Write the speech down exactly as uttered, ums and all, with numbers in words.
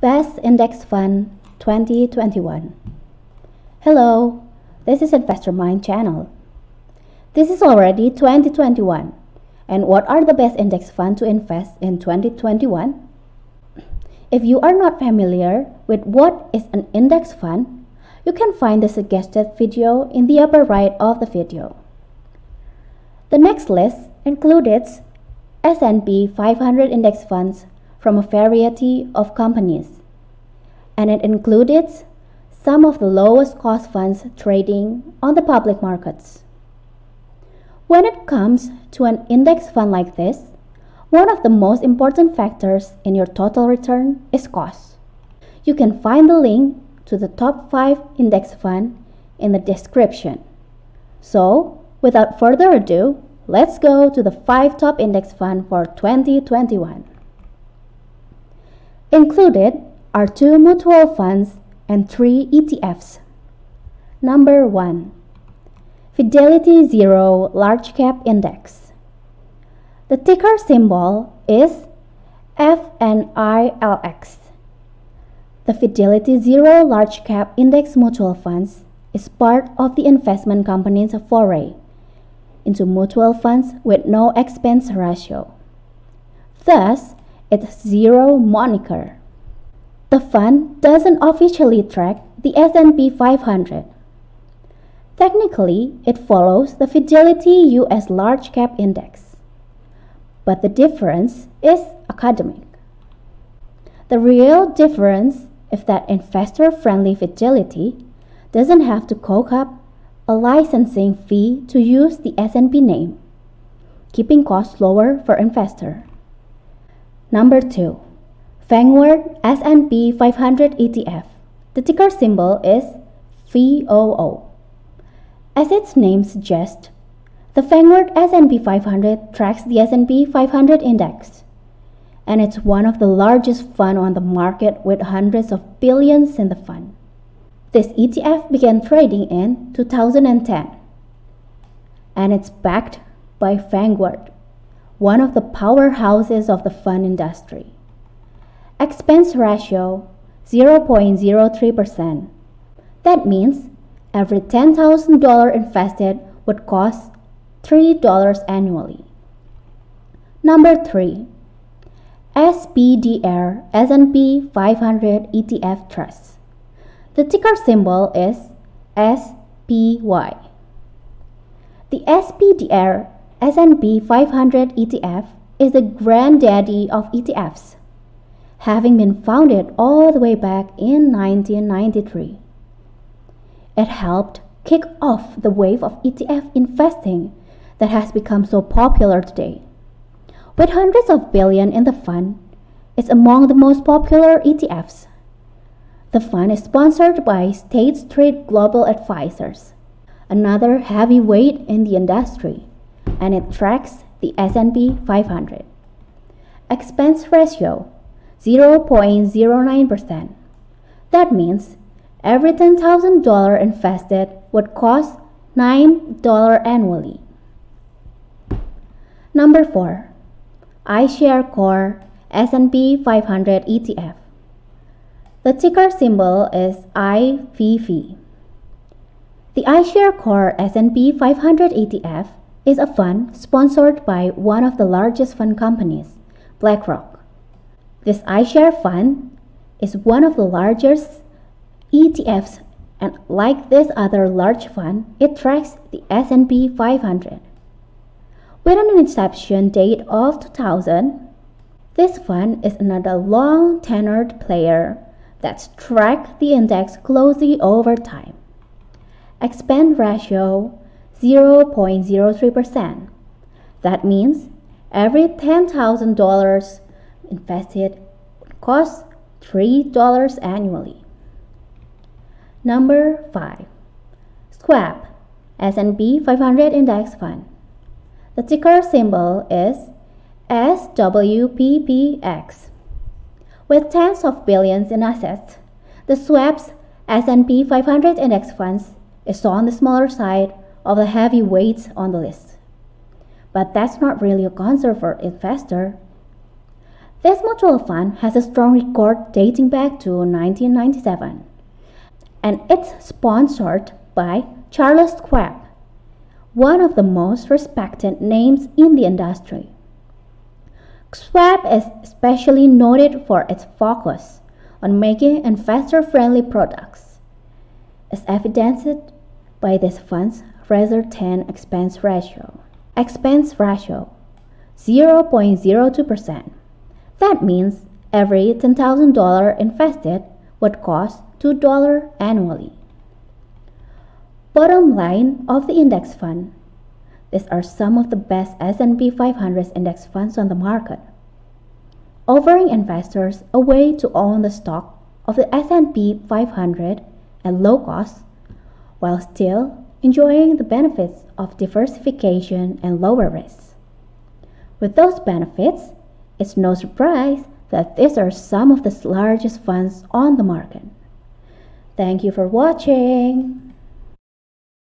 Best Index Fund twenty twenty-one. Hello, this is Investor Mind channel. This is already twenty twenty-one. And what are the best index funds to invest in twenty twenty-one? If you are not familiar with what is an index fund, you can find the suggested video in the upper right of the video. The next list included S and P five hundred index funds from a variety of companies, and it included some of the lowest cost funds trading on the public markets. When it comes to an index fund like this, one of the most important factors in your total return is cost. You can find the link to the top five index fund in the description. So, without further ado, let's go to the five top index fund for twenty twenty-one. Included are two mutual funds and three E T Fs. Number one, Fidelity Zero Large Cap Index. The ticker symbol is F N I L X. The Fidelity Zero Large Cap Index Mutual Funds is part of the investment company's foray into mutual funds with no expense ratio. Thus, its zero moniker. The fund doesn't officially track the S and P five hundred. Technically, it follows the Fidelity U S Large Cap Index, but the difference is academic. The real difference is that investor-friendly Fidelity doesn't have to cough up a licensing fee to use the S and P name, keeping costs lower for investors. Number two, Vanguard S and P five hundred E T F. The ticker symbol is V O O. As its name suggests, the Vanguard S and P five hundred tracks the S and P five hundred index, and it's one of the largest funds on the market with hundreds of billions in the fund. This E T F began trading in two thousand ten, and it's backed by Vanguard, one of the powerhouses of the fund industry. Expense ratio zero point zero three percent. That means every ten thousand dollars invested would cost three dollars annually. Number three, S P D R S and P five hundred E T F Trust. The ticker symbol is S P Y. The S P D R S and P five hundred E T F is the granddaddy of E T Fs, having been founded all the way back in nineteen ninety-three. It helped kick off the wave of E T F investing that has become so popular today. With hundreds of billions in the fund, it's among the most popular E T Fs. The fund is sponsored by State Street Global Advisors, another heavyweight in the industry, and it tracks the S and P five hundred. Expense ratio zero point zero nine percent. That means every ten thousand dollars invested would cost nine dollars annually. Number four, iShares Core S and P five hundred E T F. The ticker symbol is I V V. The iShares Core S and P five hundred E T F is a fund sponsored by one of the largest fund companies, BlackRock. This iShares fund is one of the largest E T Fs, and like this other large fund, it tracks the S and P five hundred. With an inception date of two thousand, this fund is another long-tenured player that's tracked the index closely over time. Expense ratio zero point zero three percent. That means every ten thousand dollars invested would cost three dollars annually. Number five, Schwab S and P five hundred Index Fund. The ticker symbol is S W P P X. With tens of billions in assets, the Schwab's S and P five hundred Index Funds is on the smaller side of the heavy weights on the list. But that's not really a concern for investor. This mutual fund has a strong record dating back to nineteen ninety-seven, and it's sponsored by Charles Schwab, one of the most respected names in the industry. Schwab is especially noted for its focus on making investor-friendly products, as evidenced by this fund's razor-thin expense ratio. Expense ratio zero point zero two percent. That means every ten thousand dollars invested would cost two dollars annually. Bottom line of the index fund. These are some of the best S and P five hundred index funds on the market, offering investors a way to own the stock of the S and P five hundred at low cost while still enjoying the benefits of diversification and lower risk. With those benefits, it's no surprise that these are some of the largest funds on the market. Thank you for watching.